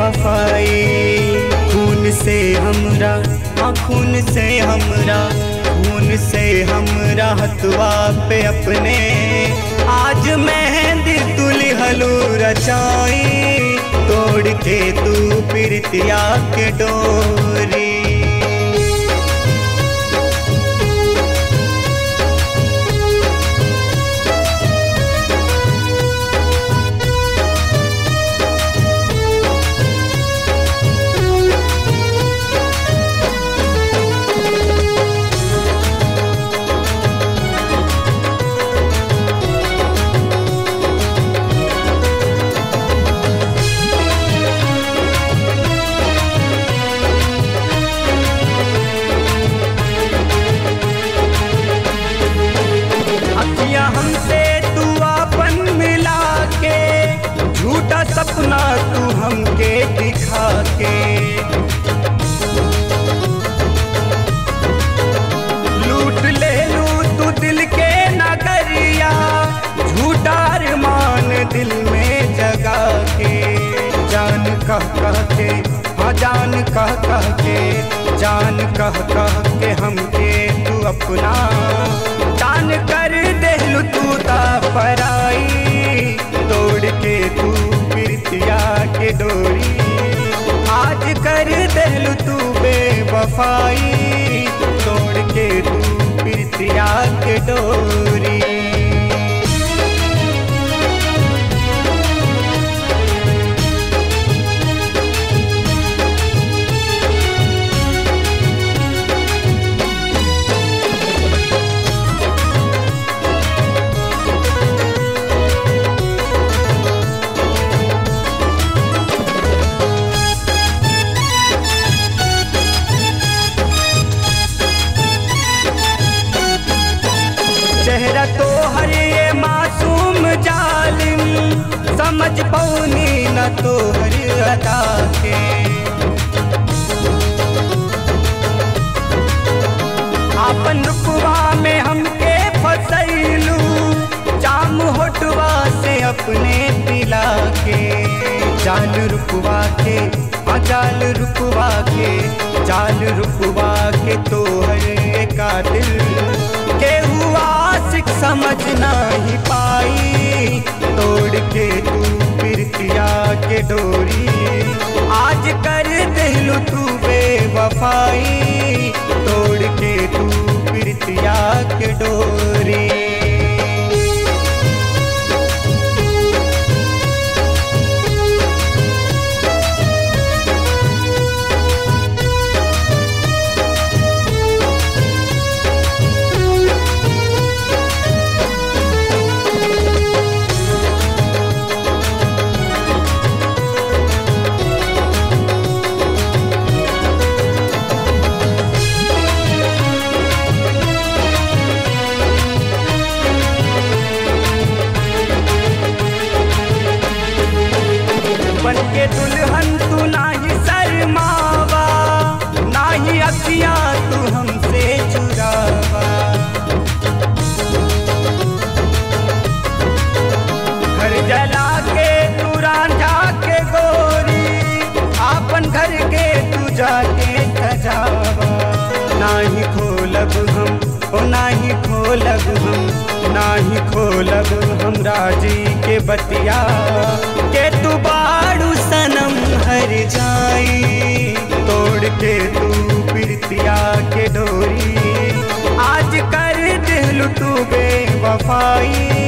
वफाए खून से हमरा, खून से हमरा, खून से हमरा हथवा पे अपने आज मेहंदी तुलहलू रचाई तोड़ के तू पिरतिया के डोरी। सपना तू हमके दिखा के लूट ले लू तू दिल के नगरिया झूठा अरमान दिल में जगा के जान कह के हाँ जान कह के जान कह के हमके तू अपना दान कर दे लू तू तापराई तोड़ के तू के डोरी आज कर दिल तू बेवफाई तोड़ के तू पिरतिया के डोरी। चेहरा तो हर ये मासूम जालिम समझ पौनी न तो हर अदा के आपन रुकवा में हमके फसैलू जाम होटवा से अपने पिला के जाल रुकवा के तो हर एक दिल के हुआ समझ नहीं पाई तोड़ के तू पिरतिया के डोरी आज कर दिल तू बेवफाई तोड़ के तू पिरतिया के डोरी। दुल्हन तू ना ही शर्मावा ना ही अखिया तू हमसे चुरावा घर जला के तू रांझा के गोरी आपन घर के तू जाके सजावा ना ही खोलब हम ओ ना ही खोलब हम राजी के बतिया के तू बाड़ू सनम हर जाई तोड़ के तू पिरतिया के डोरी आज कर दिल तू बेवफाई